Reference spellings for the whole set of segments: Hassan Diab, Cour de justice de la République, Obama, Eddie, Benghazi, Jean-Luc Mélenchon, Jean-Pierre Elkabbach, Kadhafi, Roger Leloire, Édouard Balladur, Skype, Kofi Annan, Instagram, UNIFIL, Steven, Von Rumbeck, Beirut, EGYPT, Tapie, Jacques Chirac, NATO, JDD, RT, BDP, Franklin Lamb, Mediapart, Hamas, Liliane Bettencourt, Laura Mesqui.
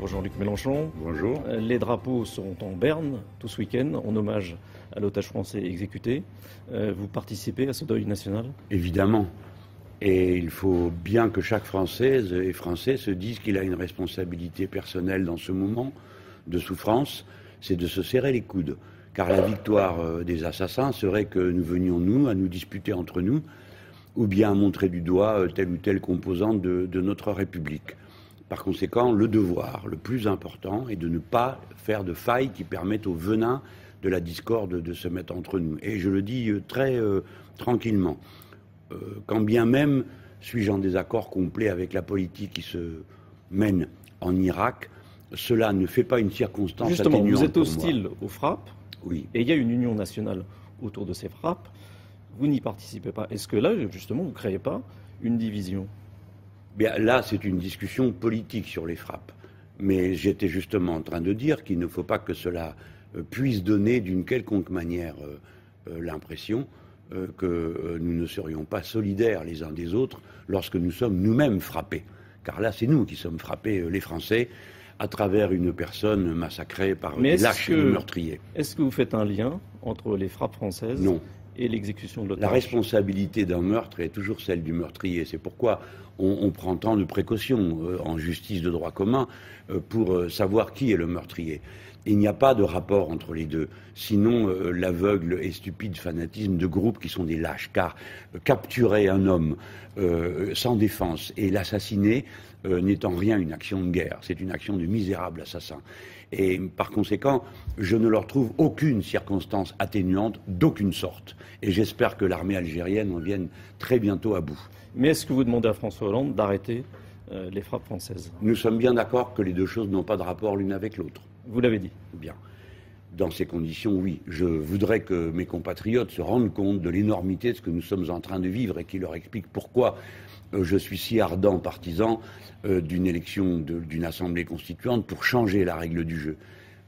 Bonjour Jean-Luc Mélenchon. Bonjour. Les drapeaux sont en berne tout ce week-end en hommage à l'otage français exécuté. Vous participez à ce deuil national ? Évidemment. Et il faut bien que chaque Française et Français se dise qu'il a une responsabilité personnelle dans ce moment de souffrance, c'est de se serrer les coudes. Car la victoire des assassins serait que nous venions, nous, à nous disputer entre nous, ou bien à montrer du doigt telle ou telle composante de notre République. Par conséquent, le devoir, le plus important, est de ne pas faire de failles qui permettent au venin de la discorde de se mettre entre nous. Et je le dis très tranquillement. Quand bien même suis-je en désaccord complet avec la politique qui se mène en Irak, cela ne fait pas une circonstance atténuante pour moi. Justement, vous êtes hostile aux frappes, oui. Et il y a une union nationale autour de ces frappes. Vous n'y participez pas. Est-ce que là, justement, vous ne créez pas une division ? Bien, là, c'est une discussion politique sur les frappes. Mais j'étais justement en train de dire qu'il ne faut pas que cela puisse donner d'une quelconque manière l'impression que nous ne serions pas solidaires les uns des autres lorsque nous sommes nous-mêmes frappés. Car là, c'est nous qui sommes frappés, les Français, à travers une personne massacrée par des lâches meurtriers. Est-ce que vous faites un lien entre les frappes françaises et l'exécution de l'otage ? La responsabilité d'un meurtre est toujours celle du meurtrier. C'est pourquoi on prend tant de précautions en justice de droit commun pour savoir qui est le meurtrier. Il n'y a pas de rapport entre les deux, sinon l'aveugle et stupide fanatisme de groupes qui sont des lâches, car capturer un homme sans défense et l'assassiner n'est en rien une action de guerre, c'est une action de misérable assassin. Et par conséquent, je ne leur trouve aucune circonstance atténuante, d'aucune sorte. Et j'espère que l'armée algérienne en vienne très bientôt à bout. Mais est-ce que vous demandez à François Hollande d'arrêter les frappes françaises ? Nous sommes bien d'accord que les deux choses n'ont pas de rapport l'une avec l'autre. Vous l'avez dit. Bien. Dans ces conditions, oui. Je voudrais que mes compatriotes se rendent compte de l'énormité de ce que nous sommes en train de vivre et qu'ils leur expliquent pourquoi je suis si ardent partisan d'une élection, d'une assemblée constituante pour changer la règle du jeu.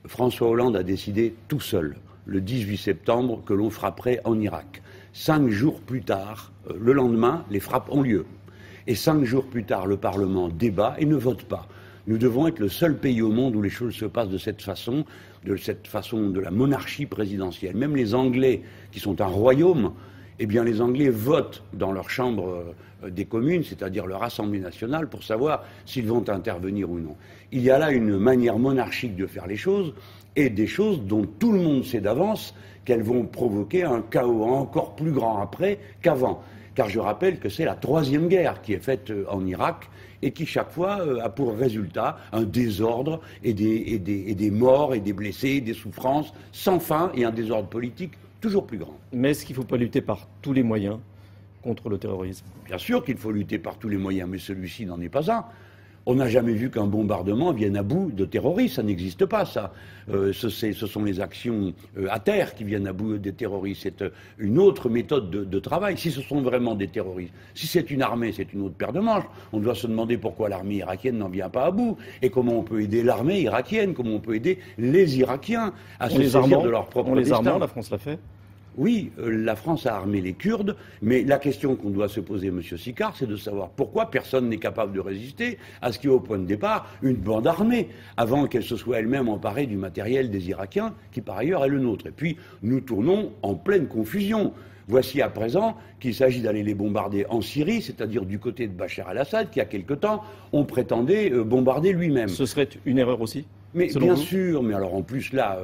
François Hollande a décidé tout seul, le 18 septembre, que l'on frapperait en Irak. 5 jours plus tard, le lendemain, les frappes ont lieu. Et 5 jours plus tard, le Parlement débat et ne vote pas. Nous devons être le seul pays au monde où les choses se passent de cette façon de la monarchie présidentielle. Même les Anglais, qui sont un royaume, eh bien les Anglais votent dans leur chambre des communes, c'est-à-dire leur assemblée nationale, pour savoir s'ils vont intervenir ou non. Il y a là une manière monarchique de faire les choses, et des choses dont tout le monde sait d'avance qu'elles vont provoquer un chaos encore plus grand après qu'avant. Car je rappelle que c'est la 3e guerre qui est faite en Irak et qui, chaque fois, a pour résultat un désordre et des morts et des blessés, des souffrances sans fin et un désordre politique toujours plus grand. Mais est-ce qu'il ne faut pas lutter par tous les moyens contre le terrorisme ? Bien sûr qu'il faut lutter par tous les moyens, mais celui-ci n'en est pas un. On n'a jamais vu qu'un bombardement vienne à bout de terroristes, ça n'existe pas, ça. Ce sont les actions à terre qui viennent à bout des terroristes. C'est une autre méthode de travail, si ce sont vraiment des terroristes. Si c'est une armée, c'est une autre paire de manches. On doit se demander pourquoi l'armée irakienne n'en vient pas à bout, et comment on peut aider l'armée irakienne, comment on peut aider les Irakiens à se saisir de leur propre destin. En les armant, la France l'a fait ? Oui, la France a armé les Kurdes, mais la question qu'on doit se poser, M. Sicard, c'est de savoir pourquoi personne n'est capable de résister à ce qu'il y ait au point de départ une bande armée, avant qu'elle se soit elle-même emparée du matériel des Irakiens, qui par ailleurs est le nôtre. Et puis, nous tournons en pleine confusion. Voici à présent qu'il s'agit d'aller les bombarder en Syrie, c'est-à-dire du côté de Bachar al-Assad, qui, il y a quelque temps, on prétendait bombarder lui-même. Ce serait une erreur aussi ? Mais bien sûr, mais alors en plus là,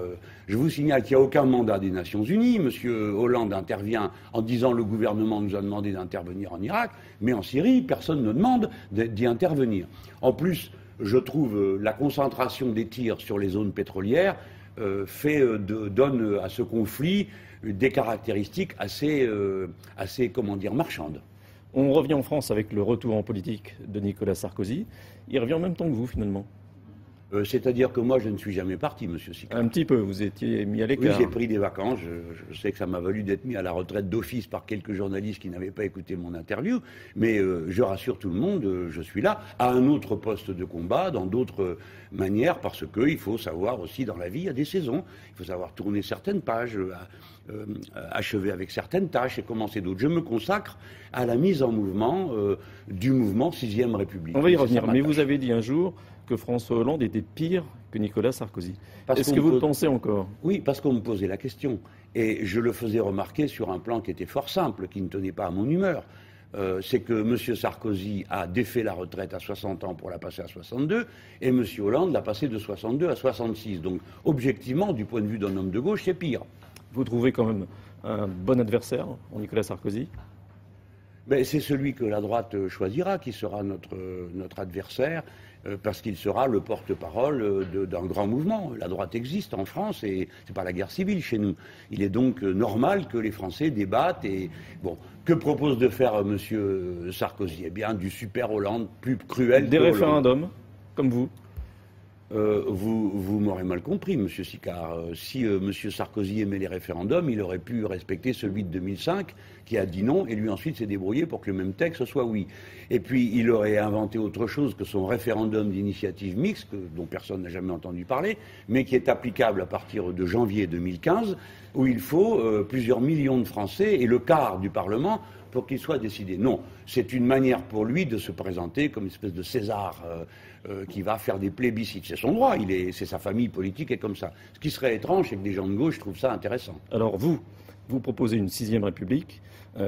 je vous signale qu'il n'y a aucun mandat des Nations Unies. M. Hollande intervient en disant le gouvernement nous a demandé d'intervenir en Irak, mais en Syrie, personne ne demande d'y intervenir. En plus, je trouve la concentration des tirs sur les zones pétrolières donne à ce conflit des caractéristiques assez comment dire, marchandes. On revient en France avec le retour en politique de Nicolas Sarkozy. Il revient en même temps que vous, finalement. C'est-à-dire que moi, je ne suis jamais parti, Monsieur Sicard. Un petit peu, vous étiez mis à l'écart. Oui, j'ai pris des vacances. Je sais que ça m'a valu d'être mis à la retraite d'office par quelques journalistes qui n'avaient pas écouté mon interview. Mais je rassure tout le monde, je suis là, à un autre poste de combat, dans d'autres manières, parce qu'il faut savoir aussi, dans la vie, il y a des saisons. Il faut savoir tourner certaines pages, achever avec certaines tâches et commencer d'autres. Je me consacre à la mise en mouvement du mouvement 6e République. On va y revenir, mais vous avez dit un jour que François Hollande était pire que Nicolas Sarkozy. Est-ce que vous le pensez encore ? Oui, parce qu'on me posait la question. Et je le faisais remarquer sur un plan qui était fort simple, qui ne tenait pas à mon humeur. C'est que M. Sarkozy a défait la retraite à 60 ans pour la passer à 62, et M. Hollande l'a passée de 62 à 66. Donc, objectivement, du point de vue d'un homme de gauche, c'est pire. Vous trouvez quand même un bon adversaire en Nicolas Sarkozy ? Ben, c'est celui que la droite choisira, qui sera notre adversaire, parce qu'il sera le porte-parole d'un grand mouvement. La droite existe en France et c'est pas la guerre civile chez nous. Il est donc normal que les Français débattent et... Bon, que propose de faire M. Sarkozy ? Eh bien, du super Hollande, plus cruel... Des référendums, comme vous. Vous m'aurez mal compris, M. Sicard. Si M. Sarkozy aimait les référendums, il aurait pu respecter celui de 2005, qui a dit non, et lui ensuite s'est débrouillé pour que le même texte soit oui. Et puis, il aurait inventé autre chose que son référendum d'initiative mixte, dont personne n'a jamais entendu parler, mais qui est applicable à partir de janvier 2015, où il faut plusieurs millions de Français et le quart du Parlement pour qu'il soit décidé. Non, c'est une manière pour lui de se présenter comme une espèce de César qui va faire des plébiscites. C'est son droit, c'est sa famille politique et comme ça. Ce qui serait étrange, c'est que des gens de gauche trouvent ça intéressant. Alors vous proposez une 6e République,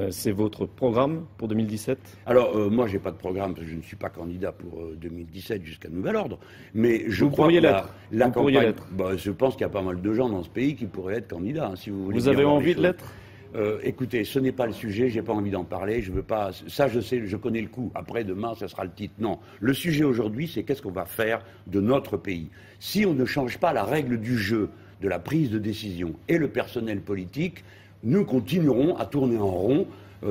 c'est votre programme pour 2017 ? Alors, moi, je n'ai pas de programme, parce que je ne suis pas candidat pour 2017 jusqu'à nouvel ordre, mais je crois que la campagne... Bah, je pense qu'il y a pas mal de gens dans ce pays qui pourraient être candidats, hein, si vous voulez. Vous avez envie de l'être ? Écoutez, ce n'est pas le sujet, j'ai pas envie d'en parler, je veux pas... Ça, je sais, je connais le coup. Après, demain, ça sera le titre. Non. Le sujet aujourd'hui, c'est qu'est-ce qu'on va faire de notre pays. Si on ne change pas la règle du jeu, de la prise de décision et le personnel politique, nous continuerons à tourner en rond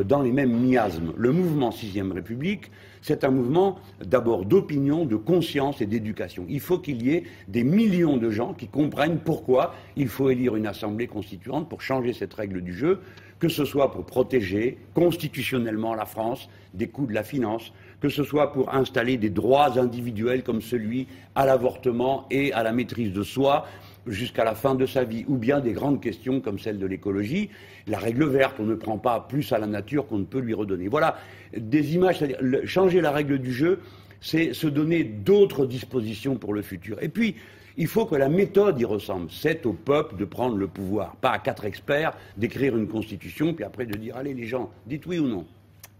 dans les mêmes miasmes. Le mouvement 6e République, c'est un mouvement d'abord d'opinion, de conscience et d'éducation. Il faut qu'il y ait des millions de gens qui comprennent pourquoi il faut élire une assemblée constituante pour changer cette règle du jeu, que ce soit pour protéger constitutionnellement la France des coûts de la finance, que ce soit pour installer des droits individuels comme celui à l'avortement et à la maîtrise de soi, jusqu'à la fin de sa vie, ou bien des grandes questions comme celle de l'écologie, la règle verte, on ne prend pas plus à la nature qu'on ne peut lui redonner. Voilà, des images, c'est-à-dire changer la règle du jeu, c'est se donner d'autres dispositions pour le futur. Et puis, il faut que la méthode y ressemble, c'est au peuple de prendre le pouvoir, pas à 4 experts d'écrire une constitution, puis après de dire, allez les gens, dites oui ou non.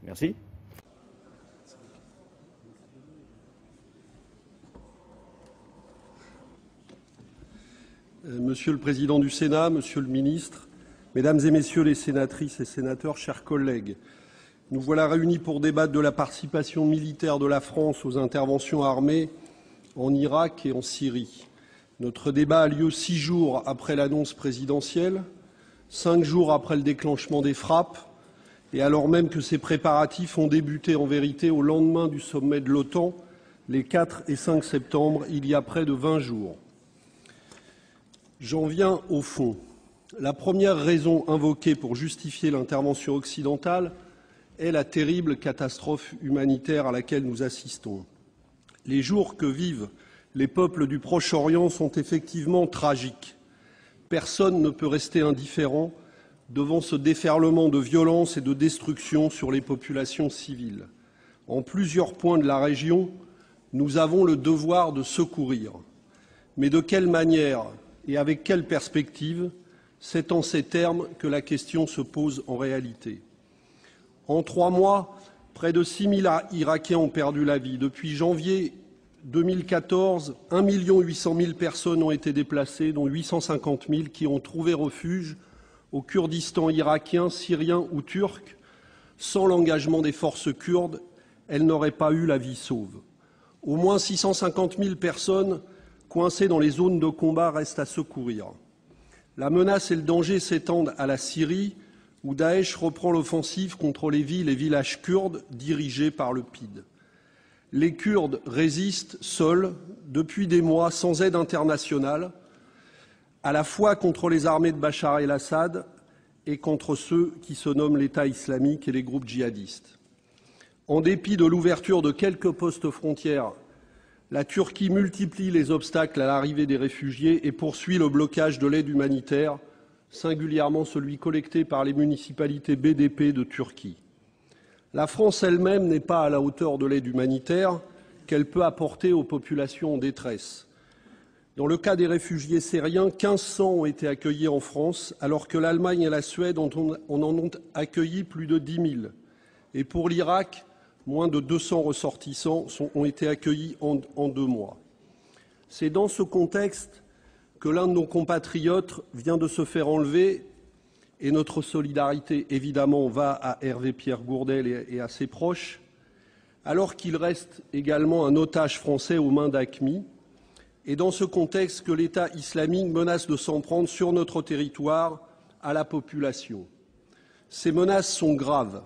Merci. Monsieur le Président du Sénat, Monsieur le Ministre, Mesdames et Messieurs les sénatrices et sénateurs, chers collègues, nous voilà réunis pour débattre de la participation militaire de la France aux interventions armées en Irak et en Syrie. Notre débat a lieu 6 jours après l'annonce présidentielle, 5 jours après le déclenchement des frappes, et alors même que ces préparatifs ont débuté en vérité au lendemain du sommet de l'OTAN, les 4 et 5 septembre, il y a près de 20 jours. J'en viens au fond. La première raison invoquée pour justifier l'intervention occidentale est la terrible catastrophe humanitaire à laquelle nous assistons. Les jours que vivent les peuples du Proche-Orient sont effectivement tragiques. Personne ne peut rester indifférent devant ce déferlement de violence et de destruction sur les populations civiles. En plusieurs points de la région, nous avons le devoir de secourir. Mais de quelle manière ? Et avec quelle perspective? C'est en ces termes que la question se pose en réalité. En 3 mois, près de 6 000 Irakiens ont perdu la vie. Depuis janvier 2014, 1 800 000 personnes ont été déplacées, dont 850 000 qui ont trouvé refuge au Kurdistan irakien, syrien ou turc. Sans l'engagement des forces kurdes, elles n'auraient pas eu la vie sauve. Au moins 650 000 personnes coincés dans les zones de combat restent à secourir. La menace et le danger s'étendent à la Syrie, où Daesh reprend l'offensive contre les villes et villages kurdes dirigés par le PID. Les Kurdes résistent seuls, depuis des mois, sans aide internationale, à la fois contre les armées de Bachar al-Assad et contre ceux qui se nomment l'État islamique et les groupes djihadistes. En dépit de l'ouverture de quelques postes frontières, la Turquie multiplie les obstacles à l'arrivée des réfugiés et poursuit le blocage de l'aide humanitaire, singulièrement celui collecté par les municipalités BDP de Turquie. La France elle-même n'est pas à la hauteur de l'aide humanitaire, qu'elle peut apporter aux populations en détresse. Dans le cas des réfugiés syriens, 1500 ont été accueillis en France, alors que l'Allemagne et la Suède en ont accueilli plus de 10 000. Et pour l'Irak, moins de 200 ressortissants ont été accueillis en 2 mois. C'est dans ce contexte que l'un de nos compatriotes vient de se faire enlever, et notre solidarité, évidemment, va à Hervé-Pierre Gourdel et à ses proches, alors qu'il reste également un otage français aux mains d'ACMI, et dans ce contexte que l'État islamique menace de s'en prendre sur notre territoire à la population. Ces menaces sont graves.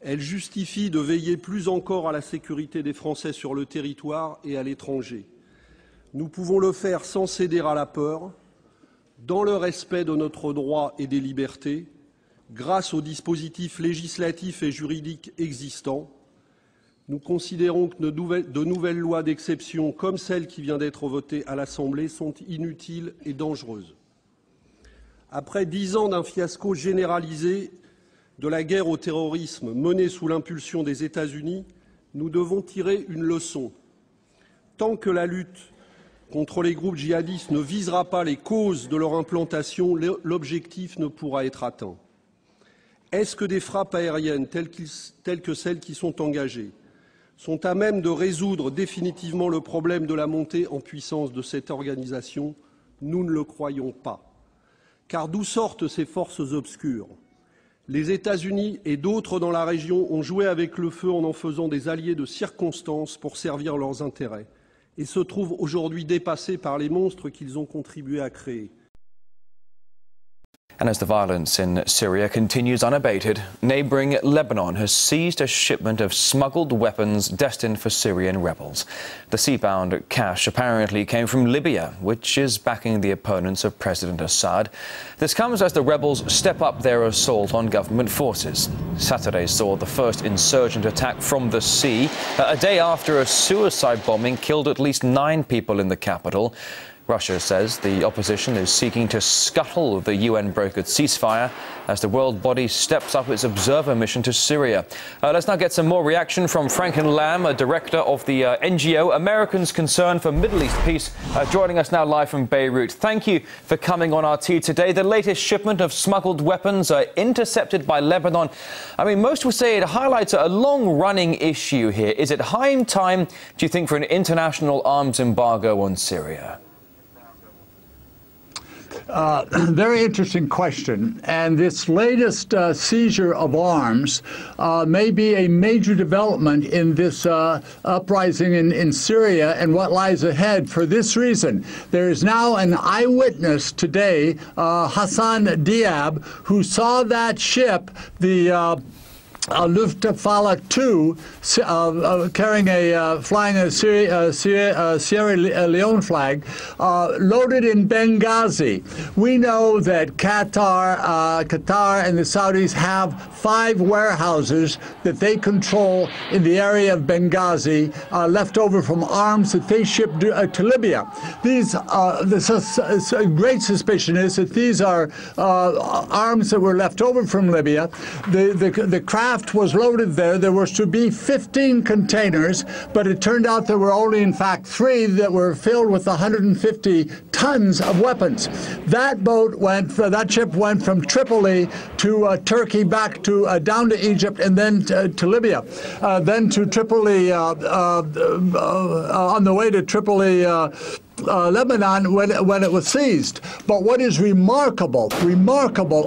Elles justifient de veiller plus encore à la sécurité des Français sur le territoire et à l'étranger. Nous pouvons le faire sans céder à la peur, dans le respect de notre droit et des libertés, grâce aux dispositifs législatifs et juridiques existants. Nous considérons que de nouvelles lois d'exception, comme celle qui vient d'être votée à l'Assemblée, sont inutiles et dangereuses. Après 10 ans d'un fiasco généralisé de la guerre au terrorisme menée sous l'impulsion des États-Unis, nous devons tirer une leçon. Tant que la lutte contre les groupes djihadistes ne visera pas les causes de leur implantation, l'objectif ne pourra être atteint. Est-ce que des frappes aériennes telles que celles qui sont engagées sont à même de résoudre définitivement le problème de la montée en puissance de cette organisation? Nous ne le croyons pas. Car d'où sortent ces forces obscures? Les États-Unis et d'autres dans la région ont joué avec le feu en en faisant des alliés de circonstance pour servir leurs intérêts et se trouvent aujourd'hui dépassés par les monstres qu'ils ont contribué à créer. And as the violence in Syria continues unabated, neighbouring Lebanon has seized a shipment of smuggled weapons destined for Syrian rebels. The sea-bound cash apparently came from Libya, which is backing the opponents of President Assad. This comes as the rebels step up their assault on government forces. Saturday saw the first insurgent attack from the sea, a day after a suicide bombing killed at least 9 people in the capital. Russia says the opposition is seeking to scuttle the UN-brokered ceasefire as the world body steps up its observer mission to Syria. Let's now get some more reaction from Franklin Lamb, a director of the NGO Americans Concerned for Middle East Peace, joining us now live from Beirut. Thank you for coming on RT today. The latest shipment of smuggled weapons are intercepted by Lebanon. I mean, most would say it highlights a long-running issue here. Is it high time, do you think, for an international arms embargo on Syria? Very interesting question, and this latest seizure of arms may be a major development in this uprising in Syria and what lies ahead. For this reason, there is now an eyewitness today, Hassan Diab, who saw that ship, the Luftwaffe 2, carrying a flying a Sierra Leone flag, loaded in Benghazi. We know that Qatar and the Saudis have 5 warehouses that they control in the area of Benghazi, left over from arms that they shipped to Libya. These, great suspicion is that these are arms that were left over from Libya. The craft was loaded there. There were to be 15 containers, but it turned out there were only, in fact, 3 that were filled with 150 tons of weapons. That boat went, that ship went from Tripoli to Turkey, back to down to Egypt, and then to Libya, then to Tripoli. On the way to Tripoli, Lebanon, when it was seized. But what is remarkable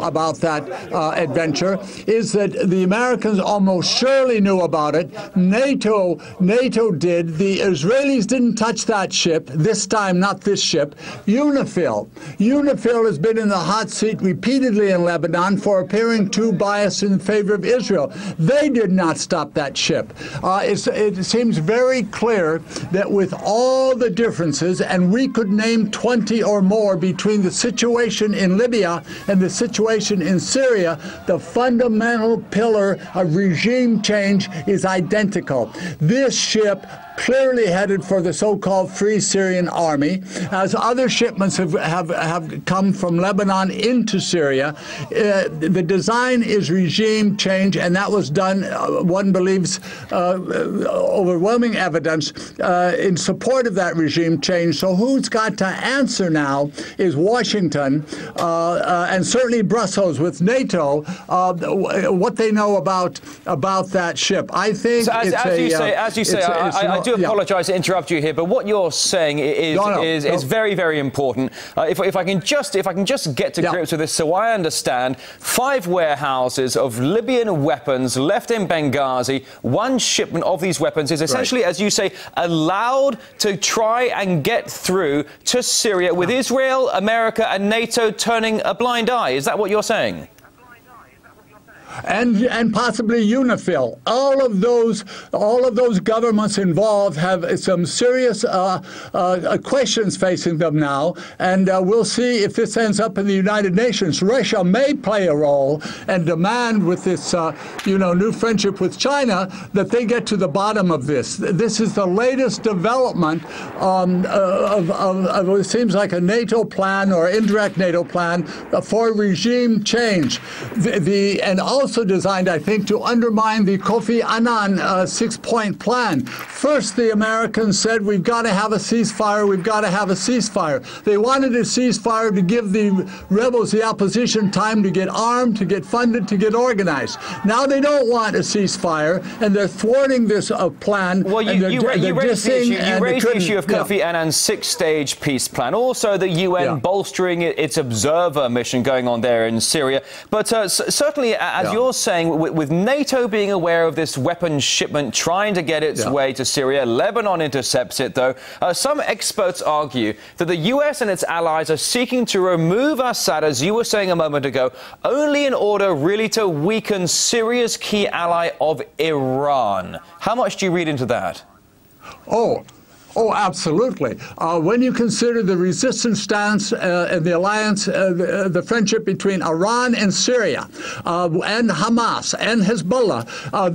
about that adventure is that the Americans almost surely knew about it. NATO did. The Israelis didn't touch that ship this time, not this ship. UNIFIL has been in the hot seat repeatedly in Lebanon for appearing too biased in favor of Israel. They did not stop that ship. It seems very clear that with all the differences, and we could name 20 or more between the situation in Libya and the situation in Syria, the fundamental pillar of regime change is identical. This ship clearly headed for the so-called Free Syrian Army, as other shipments have come from Lebanon into Syria. The design is regime change, and that was done, one believes, overwhelming evidence in support of that regime change. So who's got to answer now is Washington and certainly Brussels with NATO, what they know about that ship. I think as you say, I do apologize to interrupt you here, but what you're saying is very, very important. If I can just get to grips with this, so I understand. 5 warehouses of Libyan weapons left in Benghazi. One shipment of these weapons is essentially, as you say, allowed to try and get through to Syria with Israel, America, and NATO turning a blind eye. Is that what you're saying? And possibly UNIFIL. All of those governments involved have some serious questions facing them now, and we'll see if this ends up in the United Nations. Russia may play a role and demand, with this new friendship with China, that they get to the bottom of this. This is the latest development of what seems like a NATO plan or indirect NATO plan for regime change. Also designed, I think, to undermine the Kofi Annan six-point plan. First, the Americans said, we've got to have a ceasefire, we've got to have a ceasefire. They wanted a ceasefire to give the rebels, the opposition, time to get armed, to get funded, to get organized. Now they don't want a ceasefire, and they're thwarting this plan. Well, you raised the issue of Kofi Annan's six-stage peace plan. Also, the UN bolstering its observer mission going on there in Syria. But certainly, as you're saying, with NATO being aware of this weapons shipment trying to get its way to Syria, Lebanon intercepts it, though. Some experts argue that the US and its allies are seeking to remove Assad, as you were saying a moment ago, only in order really to weaken Syria's key ally of Iran. How much do you read into that? Oh, absolutely. When you consider the resistance stance and the alliance, the friendship between Iran and Syria and Hamas and Hezbollah,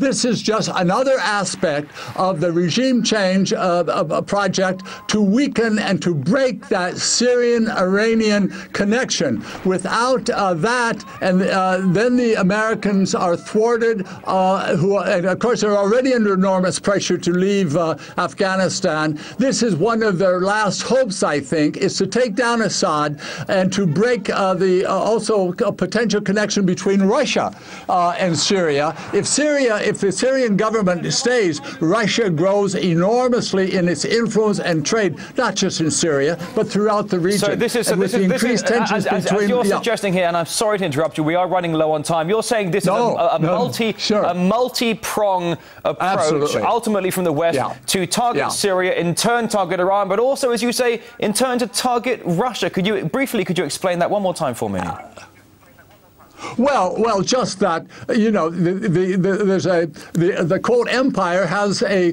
this is just another aspect of the regime change project to weaken and to break that Syrian-Iranian connection. Without that, and then the Americans are thwarted, and of course they're already under enormous pressure to leave Afghanistan. This is one of their last hopes, I think, is to take down Assad and to break also a potential connection between Russia and Syria. If the Syrian government stays, Russia grows enormously in its influence and trade, not just in Syria, but throughout the region. So this is, as you're suggesting here, and I'm sorry to interrupt you, we are running low on time. You're saying this is a multi-prong approach, ultimately from the West, to target Syria, in turn target Iran, but also, as you say, in turn to target Russia. Could you explain that one more time for me? Well, just that, you know, the Cold Empire has a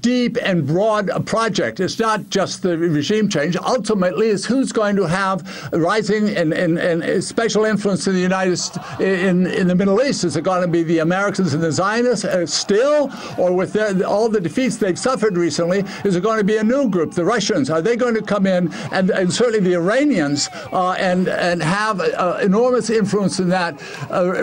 deep and broad project. It's not just the regime change. Ultimately, it's who's going to have rising and special influence in the in the Middle East. Is it going to be the Americans and the Zionists still, or with all the defeats they've suffered recently, is it going to be a new group, the Russians? Are they going to come in, and certainly the Iranians, and have enormous influence in that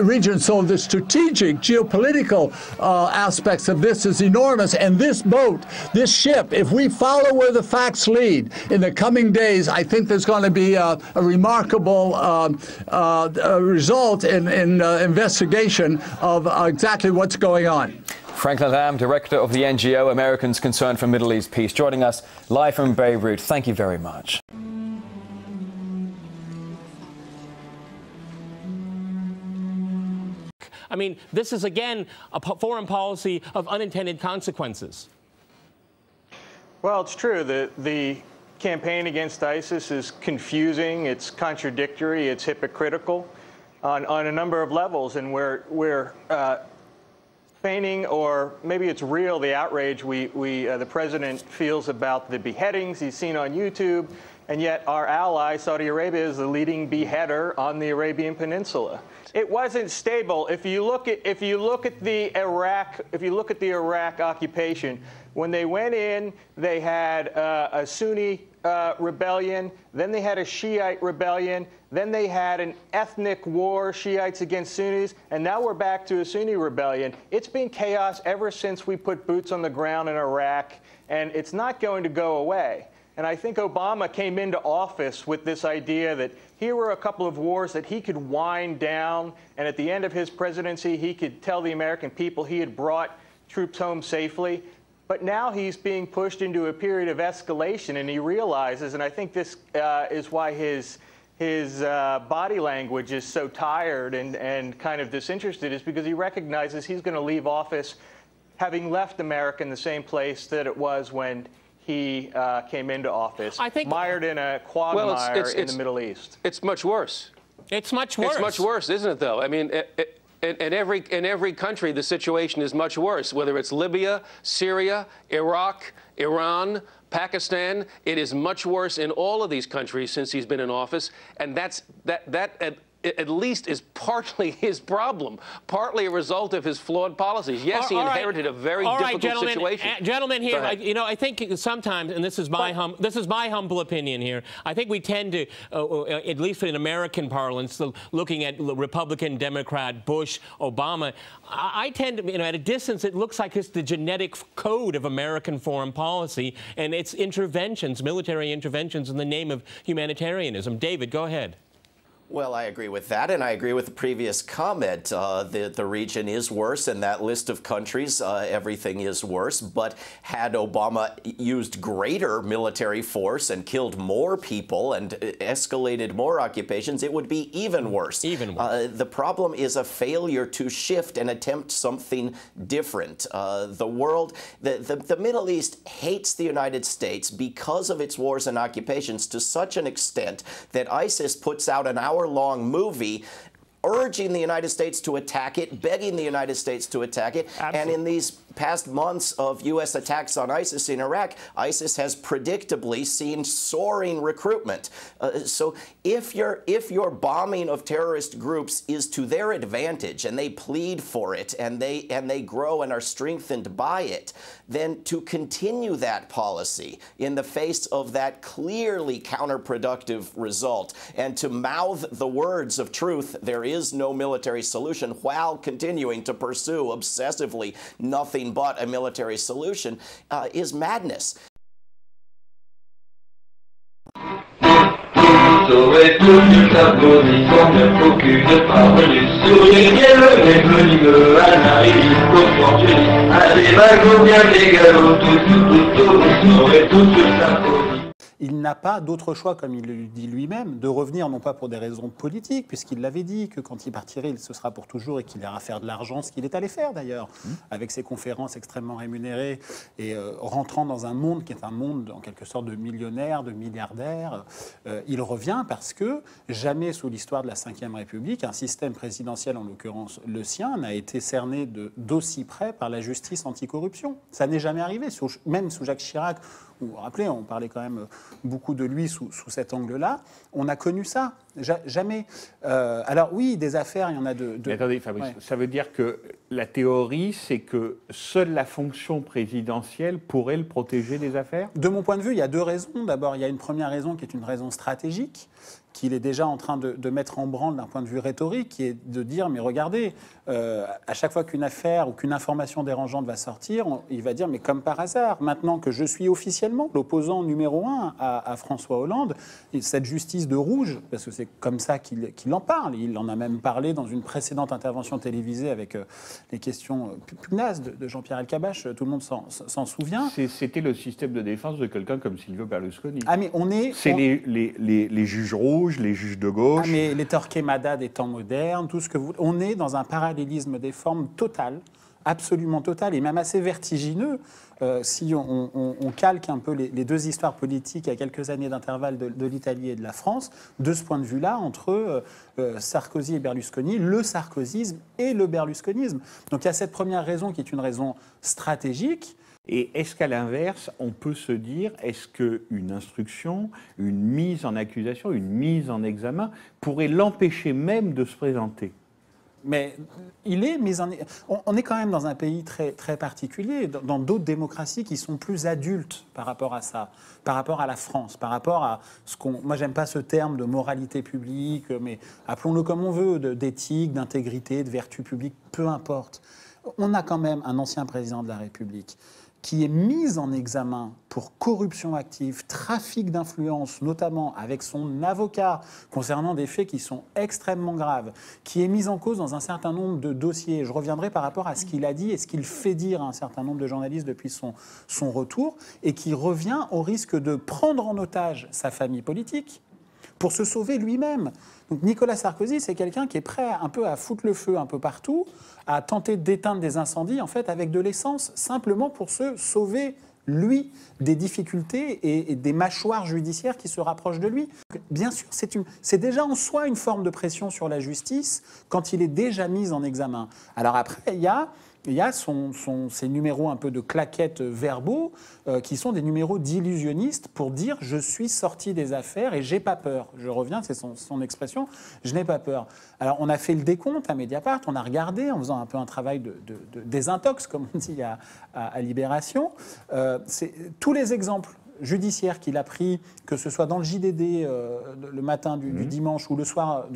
region? So the strategic geopolitical aspects of this is enormous, and this boat, this ship, if we follow where the facts lead in the coming days, I think there's going to be a remarkable result in investigation of exactly what's going on. Franklin Lamb, director of the NGO Americans Concerned for Middle East Peace, joining us live from Beirut. Thank you very much. I mean, this is, again, a foreign policy of unintended consequences. Well, it's true. The campaign against ISIS is confusing, it's contradictory, it's hypocritical on a number of levels, and we're feigning, or maybe it's real, the outrage the president feels about the beheadings he's seen on YouTube, and yet our ally, Saudi Arabia, is the leading beheader on the Arabian Peninsula. It wasn't stable. If you look at the Iraq occupation, when they went in, they had a Sunni rebellion, then they had a Shiite rebellion, then they had an ethnic war, Shiites against Sunnis, and now we're back to a Sunni rebellion. It's been chaos ever since we put boots on the ground in Iraq, and it's not going to go away. And I think Obama came into office with this idea that here were a couple of wars that he could wind down, and at the end of his presidency, he could tell the American people he had brought troops home safely. But now he's being pushed into a period of escalation, and he realizes, and I think this is why his body language is so tired and kind of disinterested, is because he recognizes he's going to leave office having left America in the same place that it was when he came into office, I think, mired in a quagmire in the Middle East. It's much worse. It's much worse. It's much worse, isn't it, though? I mean, in every country, the situation is much worse, whether it's Libya, Syria, Iraq, Iran, Pakistan. It is much worse in all of these countries since he's been in office, and that at least is partly his problem, partly a result of his flawed policies. Yes, he inherited a very difficult situation. Gentlemen, here, you know, I think sometimes, and this is my humble opinion here, I think we tend to, at least in American parlance, looking at Republican, Democrat, Bush, Obama, I tend to, you know, at a distance, it looks like it's the genetic code of American foreign policy and its interventions, military interventions in the name of humanitarianism. David, go ahead. Well, I agree with that, and I agree with the previous comment. The region is worse, and that list of countries, everything is worse. But had Obama used greater military force and killed more people and escalated more occupations, it would be even worse. Even worse. The problem is a failure to shift and attempt something different. The Middle East hates the United States because of its wars and occupations to such an extent that ISIS puts out an hour-long movie urging the United States to attack it, begging the United States to attack it. Absolutely. And in these past months of U.S. attacks on ISIS in Iraq, ISIS has predictably seen soaring recruitment. So if your bombing of terrorist groups is to their advantage and they plead for it and they grow and are strengthened by it, then to continue that policy in the face of that clearly counterproductive result and to mouth the words of truth, there is no military solution, while continuing to pursue obsessively nothing but a military solution, is madness. J'aurais tout mieux t'applaudi sans bien qu'aucune parvenue. Souriez le nez venimeux à l'arrivée au fortuné. À des wagons bien des galops, tout, j'aurais tout mieux t'applaudi. Il n'a pas d'autre choix, comme il le dit lui-même, de revenir, non pas pour des raisons politiques, puisqu'il l'avait dit, que quand il partirait, ce sera pour toujours et qu'il ira faire de l'argent, ce qu'il est allé faire d'ailleurs, avec ses conférences extrêmement rémunérées et rentrant dans un monde qui est un monde en quelque sorte de millionnaires, de milliardaires. Il revient parce que jamais sous l'histoire de la Ve République, un système présidentiel, en l'occurrence le sien, n'a été cerné d'aussi près par la justice anticorruption. Ça n'est jamais arrivé, même sous Jacques Chirac. Vous vous rappelez, on parlait quand même beaucoup de lui sous cet angle-là. On a connu ça, jamais. Alors oui, des affaires, il y en a de... Mais attendez, Fabrice, ouais. Ça veut dire que la théorie, c'est que seule la fonction présidentielle pourrait le protéger des affaires? De mon point de vue, il y a deux raisons. D'abord, il y a une première raison qui est une raison stratégique, qu'il est déjà en train de mettre en branle d'un point de vue rhétorique, qui est de dire, mais regardez, à chaque fois qu'une affaire ou qu'une information dérangeante va sortir, il va dire, mais comme par hasard, maintenant que je suis officiellement l'opposant numéro un à François Hollande, cette justice de rouge, parce que c'est comme ça qu'il en parle, il en a même parlé dans une précédente intervention télévisée avec les questions pugnaces de Jean-Pierre Elkabbach, tout le monde s'en souvient. C'était le système de défense de quelqu'un comme Sylvie Berlusconi. Ah mais on est... C'est les juges rouges, les juges de gauche. Ah, mais les Torquemada des temps modernes, tout ce que vous... On est dans un parallélisme des formes total, absolument total, et même assez vertigineux. Si on calque un peu les deux histoires politiques à quelques années d'intervalle de l'Italie et de la France, de ce point de vue-là, entre Sarkozy et Berlusconi, le sarkozysme et le berlusconisme. Donc il y a cette première raison qui est une raison stratégique. Et est-ce qu'à l'inverse, on peut se dire, est-ce qu'une instruction, une mise en accusation, une mise en examen pourrait l'empêcher même de se présenter ? Mais il est mis en... On est quand même dans un pays très, très particulier, dans d'autres démocraties qui sont plus adultes par rapport à ça, par rapport à la France, par rapport à ce qu'on... Moi, j'aime pas ce terme de moralité publique, mais appelons-le comme on veut, d'éthique, d'intégrité, de vertu publique, peu importe. On a quand même un ancien président de la République qui est mis en examen pour corruption active, trafic d'influence, notamment avec son avocat, concernant des faits qui sont extrêmement graves, qui est mis en cause dans un certain nombre de dossiers. Je reviendrai par rapport à ce qu'il a dit et ce qu'il fait dire à un certain nombre de journalistes depuis son retour, et qui revient au risque de prendre en otage sa famille politique pour se sauver lui-même. Donc Nicolas Sarkozy, c'est quelqu'un qui est prêt un peu à foutre le feu un peu partout, à tenter d'éteindre des incendies en fait avec de l'essence, simplement pour se sauver lui des difficultés et des mâchoires judiciaires qui se rapprochent de lui. Bien sûr, c'est déjà en soi une forme de pression sur la justice quand il est déjà mis en examen. Alors après, il y a ces numéros un peu de claquettes verbaux qui sont des numéros d'illusionnistes pour dire « je suis sorti des affaires et j'ai pas peur ». Je reviens, c'est son expression, « je n'ai pas peur ». Alors on a fait le décompte à Mediapart, on a regardé en faisant un peu un travail de désintox, comme on dit à Libération, tous les exemples judiciaires qu'il a pris, que ce soit dans le JDD le matin du dimanche ou le soir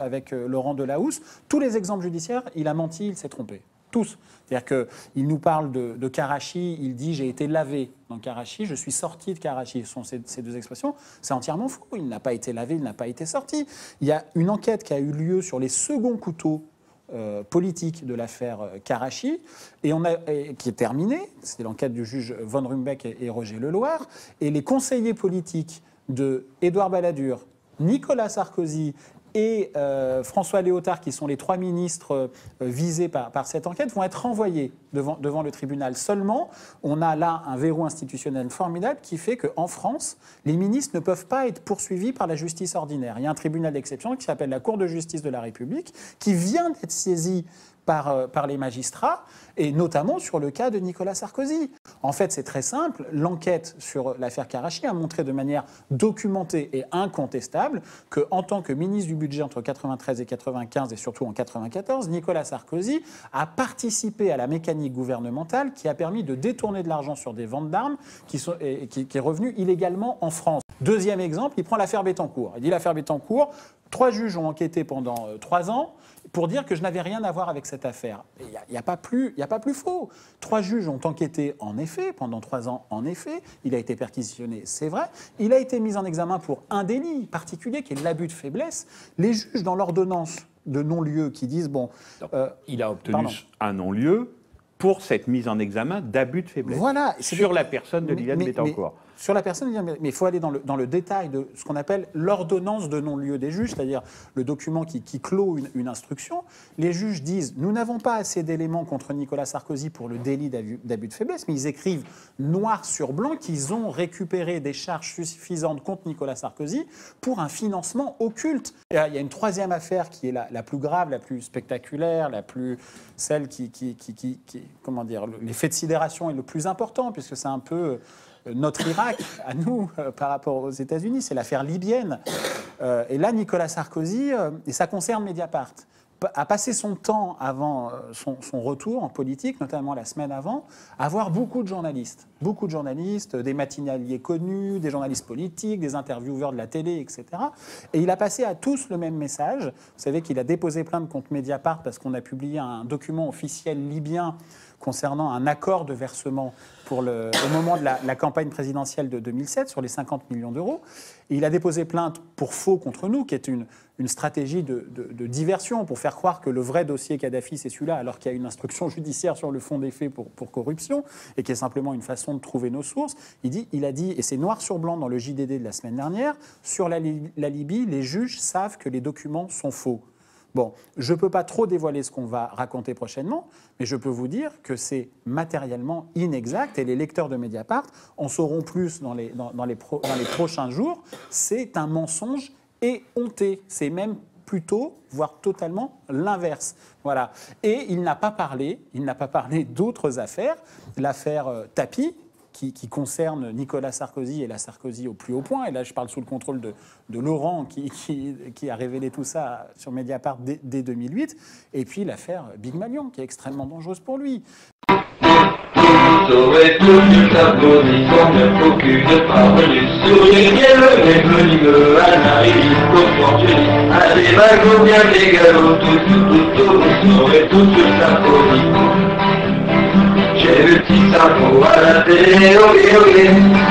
avec Laurent Delahousse, tous les exemples judiciaires, il a menti, il s'est trompé. Tous. C'est-à-dire qu'il nous parle de Karachi, il dit « j'ai été lavé dans Karachi, je suis sorti de Karachi ». Ce sont ces deux expressions, c'est entièrement faux. Il n'a pas été lavé, il n'a pas été sorti. Il y a une enquête qui a eu lieu sur les seconds couteaux politiques de l'affaire Karachi, et qui est terminée. C'était l'enquête du juge Von Rumbeck et Roger Leloire. Et les conseillers politiques de Édouard Balladur, Nicolas Sarkozy et François Léotard, qui sont les trois ministres visés par cette enquête, vont être renvoyés devant le tribunal. Seulement, on a là un verrou institutionnel formidable qui fait qu'en France, les ministres ne peuvent pas être poursuivis par la justice ordinaire. Il y a un tribunal d'exception qui s'appelle la Cour de justice de la République, qui vient d'être saisie par les magistrats, et notamment sur le cas de Nicolas Sarkozy. En fait, c'est très simple. L'enquête sur l'affaire Karachi a montré de manière documentée et incontestable qu'en tant que ministre du budget entre 1993 et 1995, et surtout en 1994, Nicolas Sarkozy a participé à la mécanique gouvernementale qui a permis de détourner de l'argent sur des ventes d'armes qui est revenu illégalement en France. Deuxième exemple, il prend l'affaire Betancourt. Il dit l'affaire Betancourt, trois juges ont enquêté pendant 3 ans pour dire que je n'avais rien à voir avec cette affaire. Il n'y a pas plus faux. Trois juges ont enquêté en effet, pendant 3 ans en effet. Il a été perquisitionné, c'est vrai. Il a été mis en examen pour un délit particulier qui est l'abus de faiblesse. Les juges, dans l'ordonnance de non-lieu, qui disent... bon, il a obtenu un non-lieu pour cette mise en examen d'abus de faiblesse. Voilà. Sur la personne de Liliane Bettencourt. Sur la personne, mais il faut aller dans le détail de ce qu'on appelle l'ordonnance de non-lieu des juges, c'est-à-dire le document qui clôt une instruction. Les juges disent « nous n'avons pas assez d'éléments contre Nicolas Sarkozy pour le délit d'abus de faiblesse », mais ils écrivent noir sur blanc qu'ils ont récupéré des charges suffisantes contre Nicolas Sarkozy pour un financement occulte. Et il y a une troisième affaire qui est la plus grave, la plus spectaculaire, celle qui comment dire, l'effet de sidération est le plus important, puisque c'est un peu... notre Irak, à nous, par rapport aux États-Unis, c'est l'affaire libyenne. Et là, Nicolas Sarkozy, et ça concerne Mediapart, a passé son temps avant son retour en politique, notamment la semaine avant, à voir beaucoup de journalistes, des matinaliers connus, des journalistes politiques, des intervieweurs de la télé, etc. Et il a passé à tous le même message. Vous savez qu'il a déposé plainte contre Mediapart parce qu'on a publié un document officiel libyen concernant un accord de versement au moment de la campagne présidentielle de 2007 sur les 50 millions d'euros. Il a déposé plainte pour faux contre nous, qui est une stratégie de diversion pour faire croire que le vrai dossier Kadhafi, c'est celui-là, alors qu'il y a une instruction judiciaire sur le fond des faits pour corruption et qui est simplement une façon de trouver nos sources. Il a dit, et c'est noir sur blanc dans le JDD de la semaine dernière, sur la Libye, les juges savent que les documents sont faux. Bon, je ne peux pas trop dévoiler ce qu'on va raconter prochainement, mais je peux vous dire que c'est matériellement inexact et les lecteurs de Mediapart en sauront plus dans les prochains jours. C'est un mensonge et honté. C'est même plutôt, voire totalement, l'inverse. Voilà. Et il n'a pas parlé d'autres affaires. L'affaire Tapie, qui concerne Nicolas Sarkozy et la Sarkozy au plus haut point. Et là, je parle sous le contrôle de Laurent qui a révélé tout ça sur Mediapart dès 2008. Et puis l'affaire Bygmalion, qui est extrêmement dangereuse pour lui. J'ai le petit à la télé,